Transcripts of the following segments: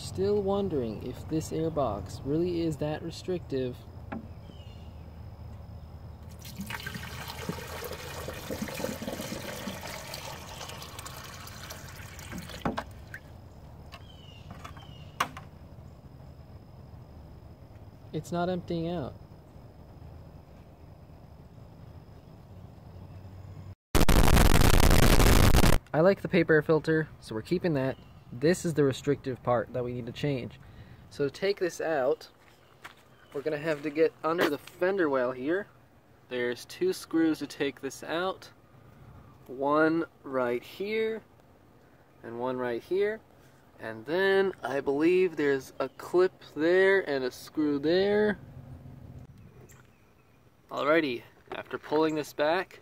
Still wondering if this airbox really is that restrictive. It's not emptying out. I like the paper filter, so we're keeping that. This is the restrictive part that we need to change. So to take this out, we're going to have to get under the fender well here. There's two screws to take this out. One right here, and one right here. And then I believe there's a clip there and a screw there. Alrighty, after pulling this back,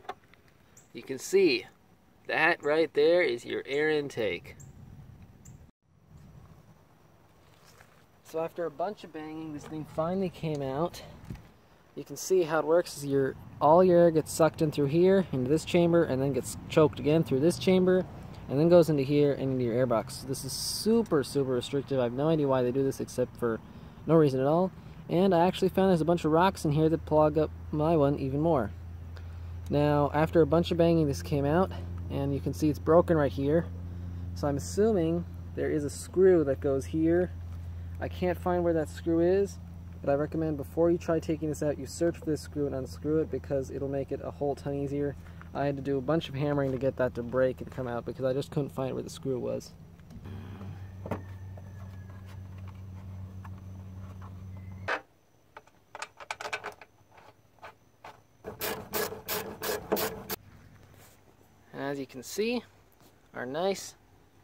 you can see that right there is your air intake. So after a bunch of banging, this thing finally came out. You can see how it works is all your air gets sucked in through here, into this chamber, and then gets choked again through this chamber, and then goes into here and into your airbox. So this is super, super restrictive. I have no idea why they do this except for no reason at all. And I actually found there's a bunch of rocks in here that plug up my one even more. Now, after a bunch of banging, this came out, and you can see it's broken right here. So I'm assuming there is a screw that goes here. I can't find where that screw is, but I recommend before you try taking this out, you search for this screw and unscrew it, because it'll make it a whole ton easier. I had to do a bunch of hammering to get that to break and come out, because I just couldn't find where the screw was. And as you can see, our nice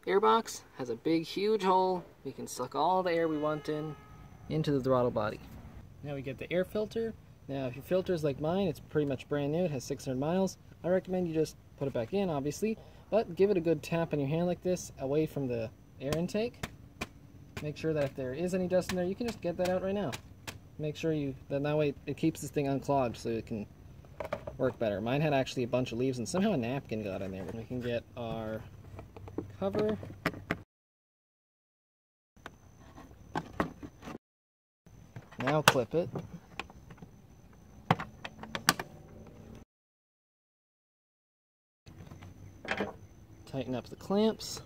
airbox has a big, huge hole. We can suck all the air we want into the throttle body. Now we get the air filter. Now if your filter is like mine, it's pretty much brand new, it has 600 miles. I recommend you just put it back in, obviously, but give it a good tap on your hand like this, away from the air intake. Make sure that if there is any dust in there, you can just get that out right now. Make sure you, then that way it keeps this thing unclogged so it can work better. Mine had actually a bunch of leaves and somehow a napkin got in there. We can get our cover. Now clip it. Tighten up the clamps.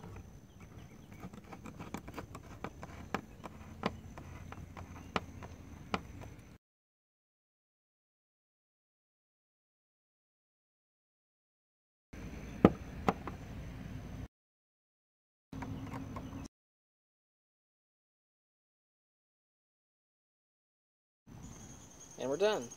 And we're done.